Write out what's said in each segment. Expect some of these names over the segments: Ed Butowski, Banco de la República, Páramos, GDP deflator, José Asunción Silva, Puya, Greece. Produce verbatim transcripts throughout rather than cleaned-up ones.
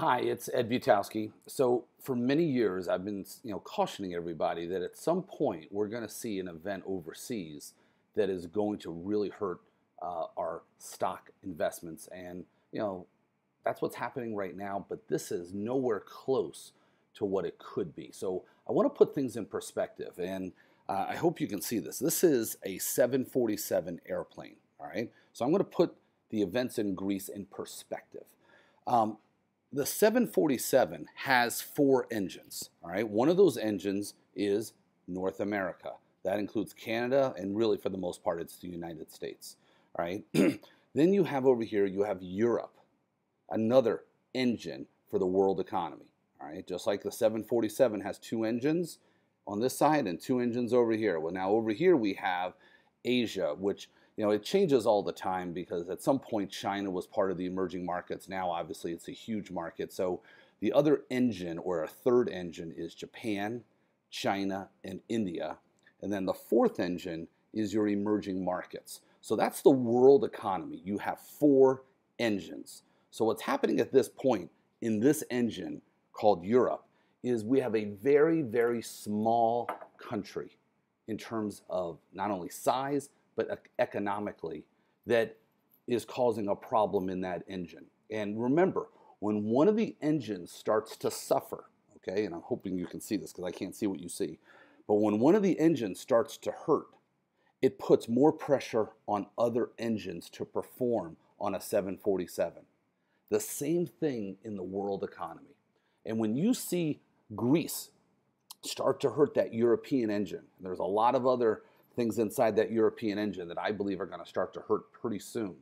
Hi, it's Ed Butowski. So for many years, I've been you know, cautioning everybody that at some point we're going to see an event overseas that is going to really hurt uh, our stock investments. And you know, that's what's happening right now, but this is nowhere close to what it could be. So I want to put things in perspective, and uh, I hope you can see this. This is a seven forty-seven airplane, all right? So I'm going to put the events in Greece in perspective. Um, The seven forty-seven has four engines, all right? One of those engines is North America. That includes Canada, and really for the most part, it's the United States, all right? Then you have over here, you have Europe, another engine for the world economy, all right? Just like the seven forty-seven has two engines on this side and two engines over here. Well, now over here we have Asia, which, you know, it changes all the time because at some point China was part of the emerging markets. Now, obviously, it's a huge market. So the other engine or a third engine is Japan, China, and India. And then the fourth engine is your emerging markets. So that's the world economy. You have four engines. So what's happening at this point in this engine called Europe is we have a very, very small country in terms of not only size, but economically, that is causing a problem in that engine. And remember, when one of the engines starts to suffer, okay, and I'm hoping you can see this because I can't see what you see, but when one of the engines starts to hurt, it puts more pressure on other engines to perform on a seven forty-seven. The same thing in the world economy. And when you see Greece start to hurt that European engine, and there's a lot of other things inside that European engine that I believe are going to start to hurt pretty soon,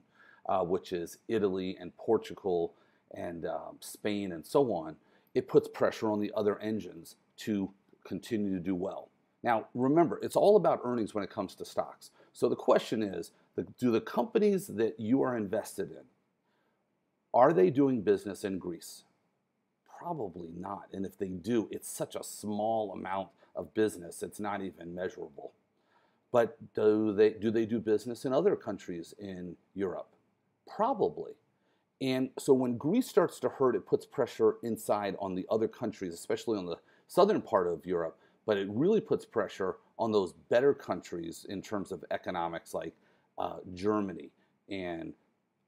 uh, which is Italy and Portugal and um, Spain and so on, it puts pressure on the other engines to continue to do well. Now, remember, it's all about earnings when it comes to stocks. So the question is, do the companies that you are invested in, are they doing business in Greece? Probably not. And if they do, it's such a small amount of business, it's not even measurable. But do they, do they do business in other countries in Europe? Probably. And so when Greece starts to hurt, it puts pressure inside on the other countries, especially on the southern part of Europe, but it really puts pressure on those better countries in terms of economics, like uh, Germany and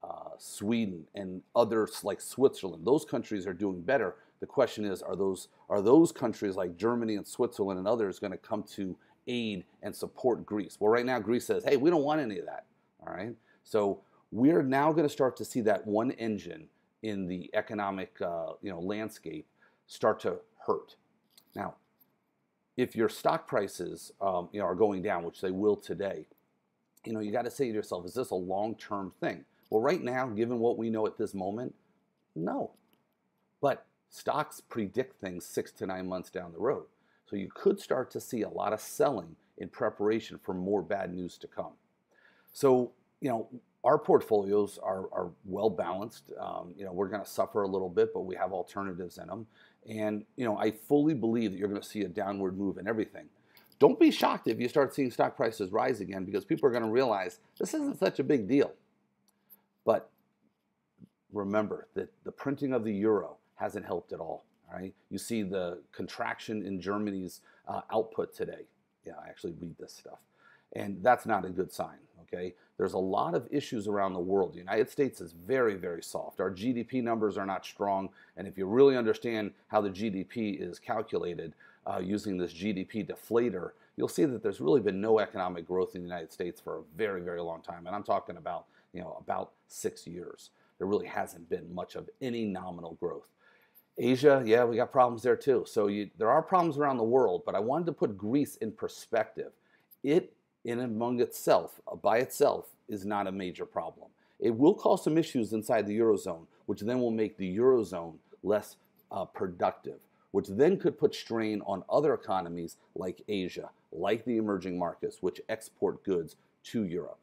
uh, Sweden and others like Switzerland. Those countries are doing better. The question is, are those, are those countries like Germany and Switzerland and others going to come to aid and support Greece? Well, right now Greece says, hey, we don't want any of that, all right? So we're now going to start to see that one engine in the economic uh, you know, landscape start to hurt. Now, if your stock prices um, you know, are going down, which they will today, you know, you got to say to yourself, is this a long-term thing? Well, right now, given what we know at this moment, no. But stocks predict things six to nine months down the road. So you could start to see a lot of selling in preparation for more bad news to come. So, you know, our portfolios are, are well balanced. Um, you know, we're going to suffer a little bit, but we have alternatives in them. And, you know, I fully believe that you're going to see a downward move in everything. Don't be shocked if you start seeing stock prices rise again, because people are going to realize this isn't such a big deal. But remember that the printing of the euro hasn't helped at all. All right. You see the contraction in Germany's uh, output today. Yeah, I actually read this stuff. And that's not a good sign, okay? There's a lot of issues around the world. The United States is very, very soft. Our G D P numbers are not strong. And if you really understand how the G D P is calculated uh, using this G D P deflator, you'll see that there's really been no economic growth in the United States for a very, very long time. And I'm talking about, you know, about six years. There really hasn't been much of any nominal growth. Asia, yeah, we got problems there too. So you, there are problems around the world, but I wanted to put Greece in perspective. It, in among itself, by itself, is not a major problem. It will cause some issues inside the Eurozone, which then will make the Eurozone less uh, productive, which then could put strain on other economies like Asia, like the emerging markets, which export goods to Europe.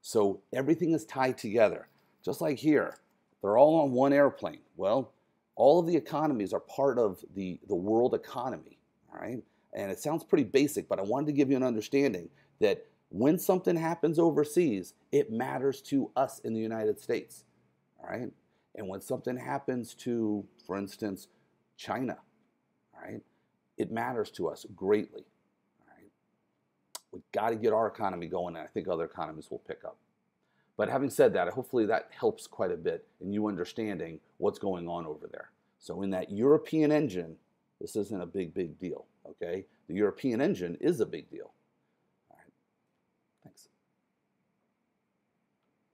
So everything is tied together. Just like here, they're all on one airplane. Well, all of the economies are part of the, the world economy, all right? And it sounds pretty basic, but I wanted to give you an understanding that when something happens overseas, it matters to us in the United States, all right? And when something happens to, for instance, China, all right, it matters to us greatly. All right? We've got to get our economy going, and I think other economies will pick up. But having said that, hopefully that helps quite a bit in you understanding what's going on over there. So in that European engine, this isn't a big, big deal, okay? The European engine is a big deal.